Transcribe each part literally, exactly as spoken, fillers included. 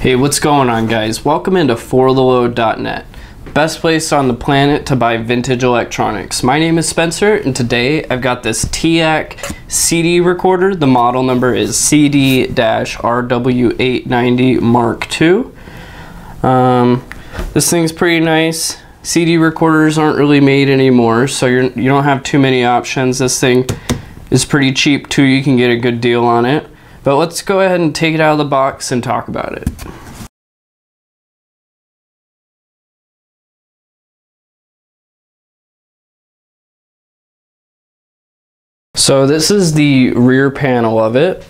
Hey, what's going on, guys? Welcome into for the low dot net, best place on the planet to buy vintage electronics. My name is Spencer, and today I've got this T E A C C D recorder. The model number is C D R W eight ninety Mark two. Um, this thing's pretty nice. C D recorders aren't really made anymore, so you're, you don't have too many options. This thing is pretty cheap too. You can get a good deal on it. But let's go ahead and take it out of the box and talk about it. So this is the rear panel of it.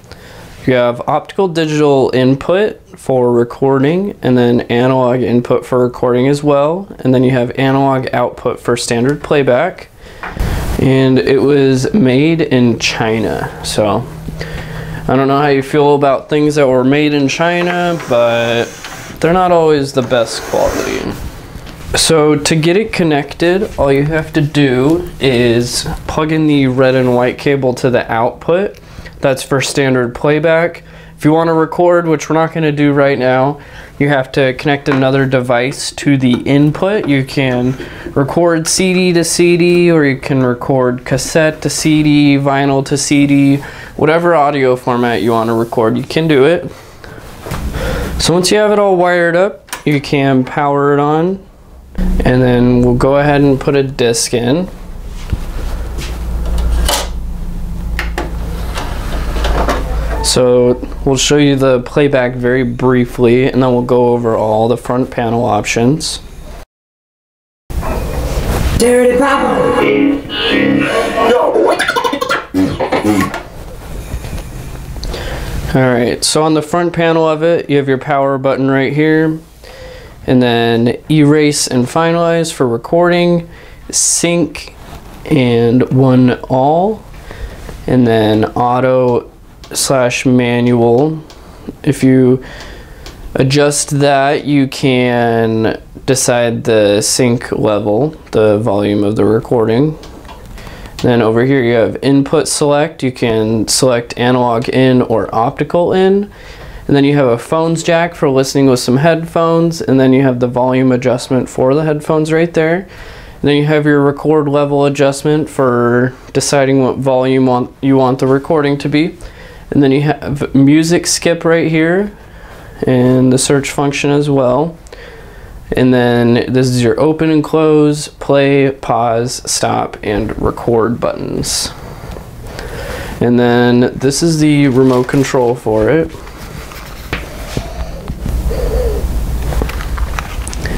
You have optical digital input for recording, and then analog input for recording as well. And then you have analog output for standard playback. And it was made in China, so I don't know how you feel about things that were made in China, but they're not always the best quality. So to get it connected, all you have to do is plug in the red and white cable to the output. That's for standard playback. If you want to record, which we're not going to do right now, you have to connect another device to the input. You can record C D to C D, or you can record cassette to C D, vinyl to C D, whatever audio format you want to record, you can do it. So once you have it all wired up, you can power it on, and then we'll go ahead and put a disc in. So we'll show you the playback very briefly, and then we'll go over all the front panel options. Dirty Papa! Alright, so on the front panel of it, you have your power button right here, and then erase and finalize for recording, sync, and one all, and then auto slash manual. If you adjust that, you can decide the sync level, the volume of the recording. And then over here you have input select. You can select analog in or optical in. And then you have a phones jack for listening with some headphones. And then you have the volume adjustment for the headphones right there. And then you have your record level adjustment for deciding what volume want, you want the recording to be. And then you have music skip right here, and the search function as well. And then this is your open and close, play, pause, stop, and record buttons. And then this is the remote control for it.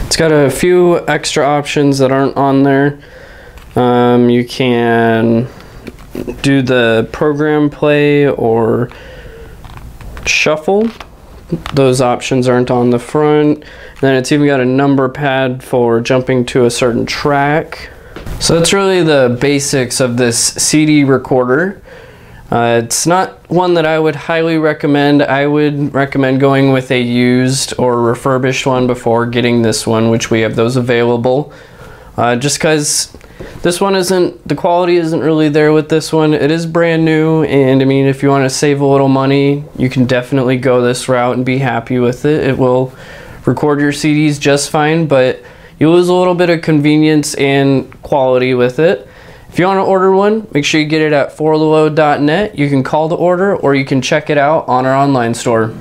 It's got a few extra options that aren't on there. Um, you can do the program play or shuffle. Those options aren't on the front. And then it's even got a number pad for jumping to a certain track. So that's really the basics of this C D recorder. Uh, it's not one that I would highly recommend. I would recommend going with a used or refurbished one before getting this one, which we have those available. Uh, just because this one isn't, the quality isn't really there with this one. It is brand new, and I mean, if you want to save a little money, you can definitely go this route and be happy with it. It will record your C Ds just fine, but you lose a little bit of convenience and quality with it. If you want to order one, make sure you get it at for the low dot net. You can call to order, or you can check it out on our online store.